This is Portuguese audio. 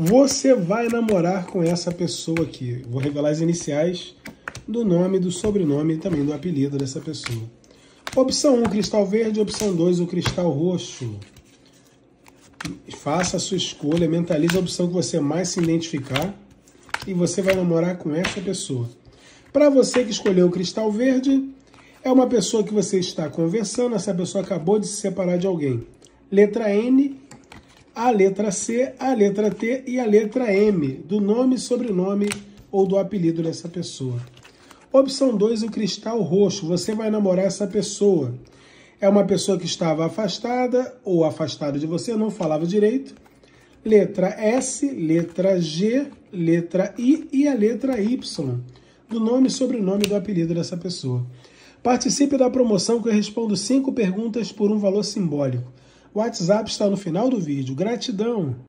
Você vai namorar com essa pessoa aqui. Vou revelar as iniciais do nome, do sobrenome e também do apelido dessa pessoa. Opção 1, cristal verde. Opção 2, o cristal roxo. Faça a sua escolha, mentalize a opção que você mais se identificar e você vai namorar com essa pessoa. Para você que escolheu o cristal verde, é uma pessoa que você está conversando, essa pessoa acabou de se separar de alguém. Letra N, a letra C, a letra T e a letra M, do nome, sobrenome ou do apelido dessa pessoa. Opção 2, o cristal roxo. Você vai namorar essa pessoa. É uma pessoa que estava afastada ou afastada de você, não falava direito. Letra S, letra G, letra I e a letra Y, do nome, sobrenome e do apelido dessa pessoa. Participe da promoção que eu respondo 5 perguntas por um valor simbólico. O WhatsApp está no final do vídeo. Gratidão!